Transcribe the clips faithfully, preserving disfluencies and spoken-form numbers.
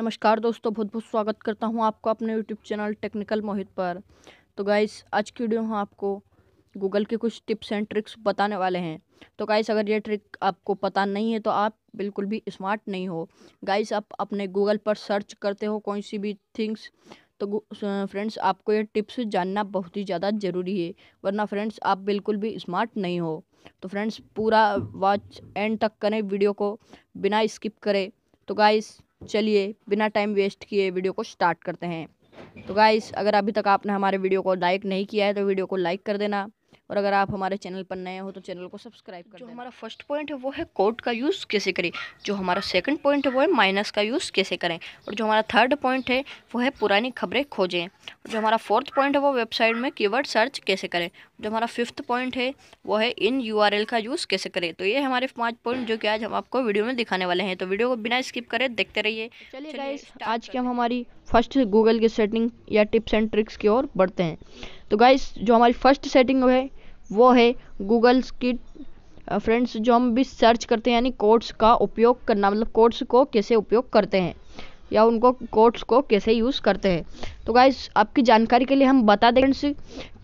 नमस्कार दोस्तों, बहुत बहुत स्वागत करता हूं आपको अपने यूट्यूब चैनल टेक्निकल मोहित पर। तो गाइस, आज की वीडियो में आपको गूगल के कुछ टिप्स एंड ट्रिक्स बताने वाले हैं। तो गाइस, अगर ये ट्रिक आपको पता नहीं है तो आप बिल्कुल भी स्मार्ट नहीं हो। गाइस, आप अपने गूगल पर सर्च करते हो कौन सी भी थिंग्स, तो फ्रेंड्स आपको ये टिप्स जानना बहुत ही ज़्यादा ज़रूरी है, वरना फ्रेंड्स आप बिल्कुल भी स्मार्ट नहीं हो। तो फ्रेंड्स पूरा वॉच एंड तक करें वीडियो को, बिना स्किप करें। तो गाइस चलिए बिना टाइम वेस्ट किए वीडियो को स्टार्ट करते हैं। तो गाइस, अगर अभी तक आपने हमारे वीडियो को लाइक नहीं किया है तो वीडियो को लाइक कर देना, और अगर आप हमारे चैनल पर नए हो तो चैनल को सब्सक्राइब कर देना। जो हमारा फर्स्ट पॉइंट है वो है कोड का यूज़ कैसे करें। जो हमारा सेकंड पॉइंट है वो है माइनस का यूज़ कैसे करें। और जो हमारा थर्ड पॉइंट है वो है पुरानी खबरें खोजें। और जो हमारा फोर्थ पॉइंट है वो वेबसाइट में कीवर्ड सर्च कैसे करें। जो हमारा फिफ्थ पॉइंट है वो है इन यूआरएल का यूज़ कैसे करें। तो ये हमारे पाँच पॉइंट जो कि आज हम आपको वीडियो में दिखाने वाले हैं। तो वीडियो को बिना स्किप करें देखते रहिए। चलिए गाइस, आज की हम हमारी फर्स्ट गूगल की सेटिंग या टिप्स एंड ट्रिक्स की ओर बढ़ते हैं। तो गाइस, जो हमारी फर्स्ट सेटिंग है वो है गूगल की फ्रेंड्स जो हम भी सर्च करते हैं, यानी कोड्स का उपयोग करना, मतलब कोड्स को कैसे उपयोग करते हैं या उनको कोड्स को कैसे यूज़ करते हैं। तो गाइस, आपकी जानकारी के लिए हम बता दें फ्रेंड्स,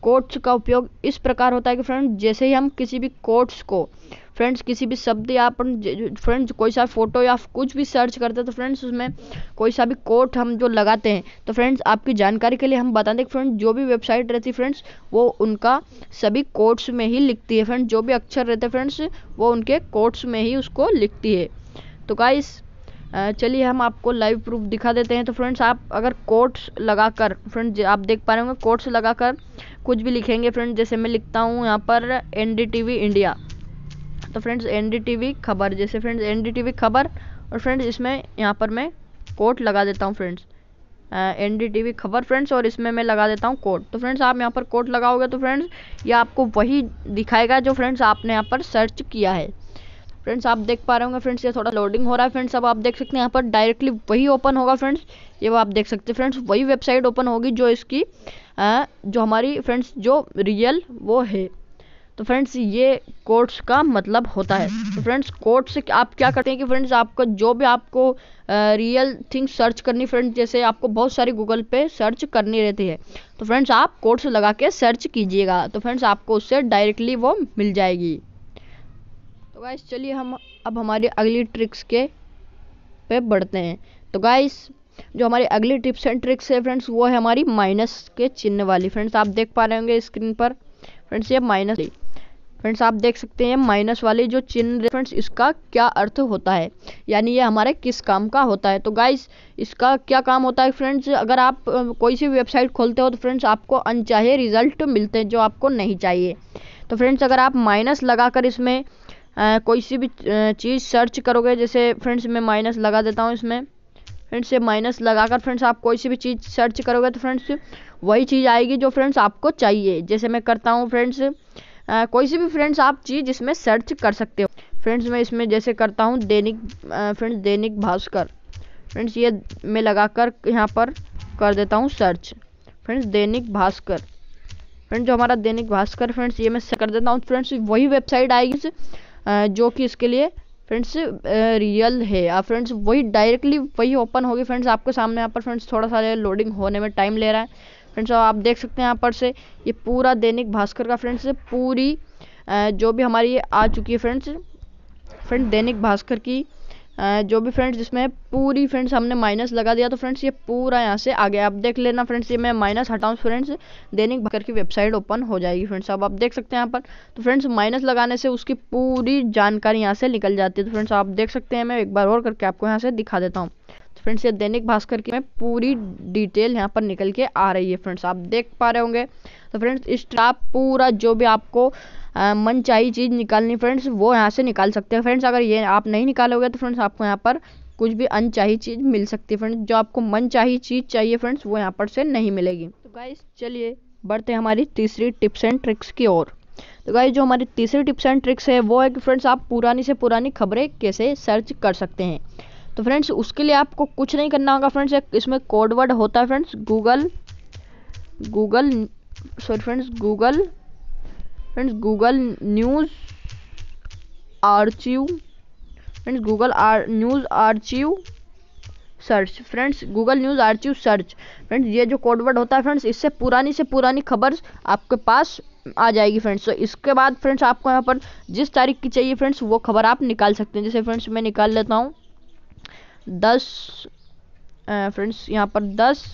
कोड्स का उपयोग इस प्रकार होता है कि फ्रेंड्स जैसे ही हम किसी भी कोड्स को फ्रेंड्स किसी भी शब्द या अपन फ्रेंड्स कोई सा फोटो या कुछ भी सर्च करते हैं तो फ्रेंड्स उसमें कोई सा भी कोड हम जो लगाते हैं, तो फ्रेंड्स आपकी जानकारी के लिए हम बता दें कि फ्रेंड्स जो भी वेबसाइट रहती है फ्रेंड्स वो उनका सभी कोड्स में ही लिखती है। फ्रेंड्स जो भी अक्षर रहते हैं फ्रेंड्स वो उनके कोड्स में ही उसको लिखती है। तो गाइस चलिए हम आपको लाइव प्रूफ दिखा देते हैं। तो फ्रेंड्स आप अगर कोट्स लगाकर फ्रेंड्स आप देख पा रहे होंगे, कोट्स लगाकर कुछ भी लिखेंगे फ्रेंड्स, जैसे मैं लिखता हूँ यहाँ पर एनडीटीवी इंडिया, तो फ्रेंड्स एनडीटीवी खबर, जैसे फ्रेंड्स एनडीटीवी खबर, और फ्रेंड्स इसमें यहाँ पर मैं कोट लगा देता हूँ फ्रेंड्स एनडीटीवी खबर फ्रेंड्स, और इसमें मैं लगा देता हूँ कोट। तो फ्रेंड्स आप यहाँ पर कोट लगाओगे तो फ्रेंड्स ये आपको वही दिखाएगा जो फ्रेंड्स आपने यहाँ पर सर्च किया है। फ्रेंड्स आप देख पा रहे होंगे फ्रेंड्स ये थोड़ा लोडिंग हो रहा है फ्रेंड्स, अब आप देख सकते हैं यहाँ पर डायरेक्टली वही ओपन होगा फ्रेंड्स, ये आप देख सकते हैं फ्रेंड्स वही वेबसाइट ओपन होगी जो इसकी आ, जो हमारी फ्रेंड्स जो रियल वो है। तो फ्रेंड्स ये कोट्स का मतलब होता है। तो फ्रेंड्स कोट्स से आप क्या करते हैं कि फ्रेंड्स आपका जो भी आपको रियल थिंग सर्च करनी फ्रेंड्स, जैसे आपको बहुत सारी गूगल पे सर्च करनी रहती है तो फ्रेंड्स आप कोट्स लगा के सर्च कीजिएगा, तो फ्रेंड्स आपको उससे डायरेक्टली वो मिल जाएगी। तो गाइस चलिए हम अब हमारी अगली ट्रिक्स के पे बढ़ते हैं। तो गाइस जो हमारी अगली टिप्स एंड ट्रिक्स है फ्रेंड्स वो है हमारी माइनस के चिन्ह वाली। फ्रेंड्स आप देख पा रहे होंगे स्क्रीन पर फ्रेंड्स ये माइनस, फ्रेंड्स आप देख सकते हैं माइनस वाले जो चिन्ह फ्रेंड्स इसका क्या अर्थ होता है, यानी ये हमारे किस काम का होता है। तो गाइस इसका क्या काम होता है फ्रेंड्स, अगर आप कोई सी वेबसाइट खोलते हो तो फ्रेंड्स आपको अनचाहे रिजल्ट मिलते हैं जो आपको नहीं चाहिए। तो फ्रेंड्स अगर आप माइनस लगाकर इसमें Uh, कोई सी भी चीज़ सर्च करोगे, जैसे फ्रेंड्स मैं माइनस लगा देता हूँ इसमें फ्रेंड्स, ये माइनस लगाकर फ्रेंड्स आप कोई सी भी चीज़ सर्च करोगे तो फ्रेंड्स वही चीज़ आएगी जो फ्रेंड्स आपको चाहिए। जैसे मैं करता हूँ फ्रेंड्स uh, कोई सी भी फ्रेंड्स आप चीज़ इसमें सर्च कर सकते हो। फ्रेंड्स मैं इसमें जैसे करता हूँ दैनिक फ्रेंड्स दैनिक भास्कर, फ्रेंड्स ये मैं लगा कर यहाँ पर कर देता हूँ search friends Dainik Bhaskar. Friends जो हमारा दैनिक भास्कर फ्रेंड्स ये मैं कर देता हूँ फ्रेंड्स वही वेबसाइट आएगी जो कि इसके लिए फ्रेंड्स रियल है। आप फ्रेंड्स वही डायरेक्टली वही ओपन होगी फ्रेंड्स आपके सामने। यहाँ पर फ्रेंड्स थोड़ा सा लोडिंग होने में टाइम ले रहा है फ्रेंड्स, आप देख सकते हैं यहाँ पर से ये पूरा दैनिक भास्कर का फ्रेंड्स पूरी जो भी हमारी ये आ चुकी है फ्रेंड्स फ्रेंड्स दैनिक भास्कर की जो भी फ्रेंड्स जिसमें पूरी फ्रेंड्स हमने माइनस लगा दिया तो फ्रेंड्स ये पूरा यहाँ से आ गया। आप देख लेना फ्रेंड्स ये मैं माइनस हटाऊँ फ्रेंड्स दैनिक भास्कर की वेबसाइट ओपन हो जाएगी फ्रेंड्स, अब आप देख सकते हैं यहाँ पर। तो फ्रेंड्स माइनस लगाने से उसकी पूरी जानकारी यहाँ से निकल जाती है। तो फ्रेंड्स आप देख सकते हैं, मैं एक बार और करके आपको यहाँ से दिखा देता हूँ। तो फ्रेंड्स ये दैनिक भास्कर की पूरी डिटेल यहाँ पर निकल के आ रही है फ्रेंड्स, आप देख पा रहे होंगे। तो फ्रेंड्स इस आप पूरा जो भी आपको मन चाहिए चीज़ निकालनी फ्रेंड्स वो यहाँ से निकाल सकते हैं फ्रेंड्स। अगर ये आप नहीं निकालोगे तो फ्रेंड्स आपको यहाँ पर कुछ भी अनचाही चीज़ मिल सकती है फ्रेंड्स, जो आपको मन चाहिए चीज़ चाहिए फ्रेंड्स वो यहाँ पर से नहीं मिलेगी। तो गाइस चलिए बढ़ते हैं हमारी तीसरी टिप्स एंड ट्रिक्स की ओर। तो गाइस जो हमारी तीसरी टिप्स एंड ट्रिक्स है वो है कि फ्रेंड्स आप पुरानी से पुरानी खबरें कैसे सर्च कर सकते हैं। तो फ्रेंड्स उसके लिए आपको कुछ नहीं करना होगा फ्रेंड्स, इसमें कोडवर्ड होता है friends Google Google sorry friends Google friends Google news archive friends Google are news archive search. Friends Google news archive search friends ये जो कोडवर्ड होता है फ्रेंड्स इससे पुरानी से पुरानी खबर आपके पास आ जाएगी फ्रेंड्स। तो इसके बाद फ्रेंड्स आपको यहाँ पर जिस तारीख की चाहिए फ्रेंड्स वो खबर आप निकाल सकते हैं। जैसे फ्रेंड्स मैं निकाल लेता हूँ दस फ्रेंड्स यहाँ पर दस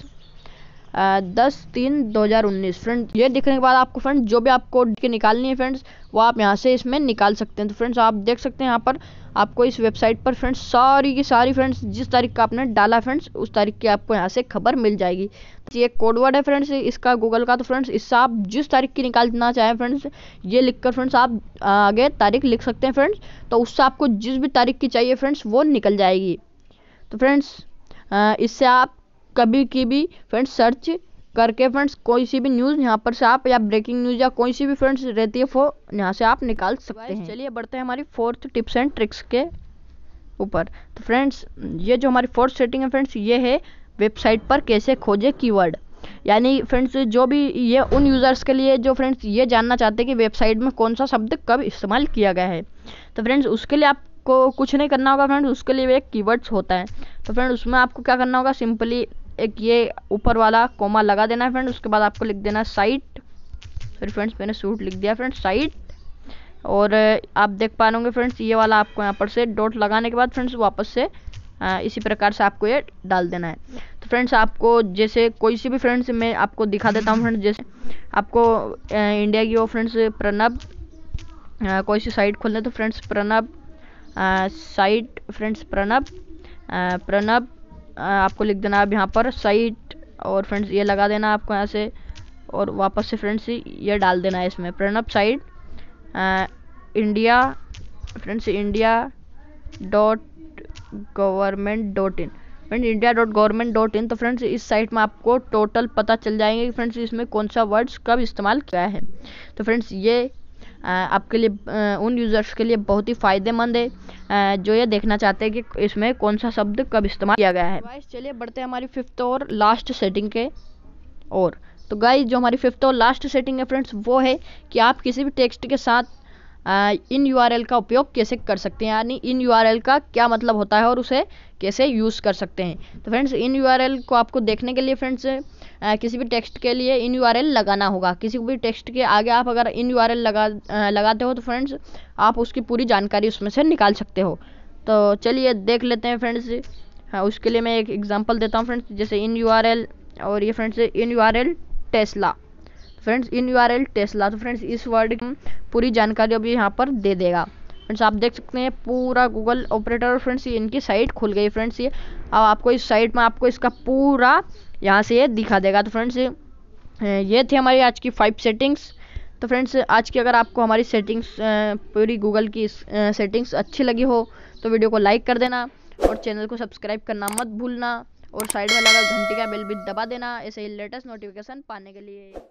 दस तीन दो हज़ार उन्नीस फ्रेंड्स। ये देखने के बाद आपको फ्रेंड्स जो भी आपको निकालनी है फ्रेंड्स वो आप यहाँ से इसमें निकाल सकते हैं। तो फ्रेंड्स आप देख सकते हैं यहाँ पर आपको इस वेबसाइट पर फ्रेंड्स सारी की सारी फ्रेंड्स जिस तारीख का आपने डाला फ्रेंड्स उस तारीख की आपको यहाँ से खबर मिल जाएगी। तो ये कोडवर्ड है फ्रेंड्स इसका गूगल का, तो फ्रेंड्स इससे आप जिस तारीख की निकालना चाहें फ्रेंड्स ये लिखकर फ्रेंड्स आप आगे तारीख लिख सकते हैं फ्रेंड्स। तो उससे आपको जिस भी तारीख की चाहिए फ्रेंड्स वो निकल जाएगी। तो फ्रेंड्स इससे आप कभी की भी फ्रेंड्स सर्च करके फ्रेंड्स कोई सी भी न्यूज़ यहाँ पर से आप या ब्रेकिंग न्यूज़ या कोई सी भी फ्रेंड्स रहती है वो यहाँ से आप निकाल सकते हैं। चलिए बढ़ते हैं हमारी फोर्थ टिप्स एंड ट्रिक्स के ऊपर। तो फ्रेंड्स ये जो हमारी फोर्थ सेटिंग है फ्रेंड्स ये है वेबसाइट पर कैसे खोजें कीवर्ड। यानी फ्रेंड्स जो भी ये उन यूज़र्स के लिए जो फ्रेंड्स ये जानना चाहते हैं कि वेबसाइट में कौन सा शब्द कब इस्तेमाल किया गया है, तो फ्रेंड्स उसके लिए आपको कुछ नहीं करना होगा फ्रेंड्स, उसके लिए एक कीवर्ड्स होता है। तो फ्रेंड्स उसमें आपको क्या करना होगा, सिंपली एक ये ऊपर वाला कोमा लगा देना है फ्रेंड, उसके बाद आपको लिख देना है साइट। फिर फ्रेंड्स मैंने सूट लिख दिया फ्रेंड्स साइट, और आप देख पा रहे होंगे फ्रेंड्स ये वाला आपको यहाँ पर से डॉट लगाने के बाद फ्रेंड्स वापस से आ, इसी प्रकार से आपको ये डाल देना है। तो फ्रेंड्स आपको जैसे कोई सी भी फ्रेंड्स मैं आपको दिखा देता हूँ फ्रेंड्स, जैसे आपको इंडिया की वो फ्रेंड्स प्रणब कोई सी साइट खोलना है तो friends Pranab site friends Pranab Pranab आपको लिख देना अब यहाँ पर साइट, और फ्रेंड्स ये लगा देना आपको यहाँ से, और वापस से फ्रेंड्स ये डाल देना है इसमें Pranab site India friends India dot government dot in friends India dot government dot in. तो फ्रेंड्स इस साइट में आपको टोटल पता चल जाएंगे कि फ्रेंड्स इसमें कौन सा वर्ड्स कब इस्तेमाल किया है। तो फ्रेंड्स ये आपके लिए उन यूज़र्स के लिए बहुत ही फ़ायदेमंद है जो ये देखना चाहते हैं कि इसमें कौन सा शब्द कब इस्तेमाल किया गया है। गाइस चलिए बढ़ते हैं हमारी फिफ्थ और लास्ट सेटिंग के और। तो गाइस जो हमारी फिफ्थ और लास्ट सेटिंग है फ्रेंड्स वो है कि आप किसी भी टेक्स्ट के साथ इन यूआरएल का उपयोग कैसे कर सकते हैं, यानी इन यूआरएल का क्या मतलब होता है और उसे कैसे यूज़ कर सकते हैं। तो फ्रेंड्स इन यूआरएल को आपको देखने के लिए फ्रेंड्स किसी भी टेक्स्ट के लिए इन यूआरएल लगाना होगा। किसी भी टेक्स्ट के आगे आप अगर इन यूआरएल लगा लगाते हो तो फ्रेंड्स आप उसकी पूरी जानकारी उसमें से निकाल सकते हो। तो चलिए देख लेते हैं फ्रेंड्स, हाँ उसके लिए मैं एक एग्जांपल देता हूँ फ्रेंड्स, जैसे इन यूआरएल और ये friends in URL Tesla friends in URL Tesla. तो फ्रेंड्स इस वर्ड की पूरी जानकारी अभी यहाँ पर दे देगा फ्रेंड्स। आप देख सकते हैं पूरा गूगल ऑपरेटर और फ्रेंड्स इनकी साइट खुल गई फ्रेंड्स ये, अब आपको इस साइट में आपको इसका पूरा यहाँ से ये दिखा देगा। तो फ्रेंड्स ये थी हमारी आज की फाइव सेटिंग्स। तो फ्रेंड्स आज की अगर आपको हमारी सेटिंग्स पूरी गूगल की सेटिंग्स अच्छी लगी हो तो वीडियो को लाइक कर देना और चैनल को सब्सक्राइब करना मत भूलना, और साइड में लगा घंटी का बेल भी दबा देना ऐसे ही लेटेस्ट नोटिफिकेशन पाने के लिए।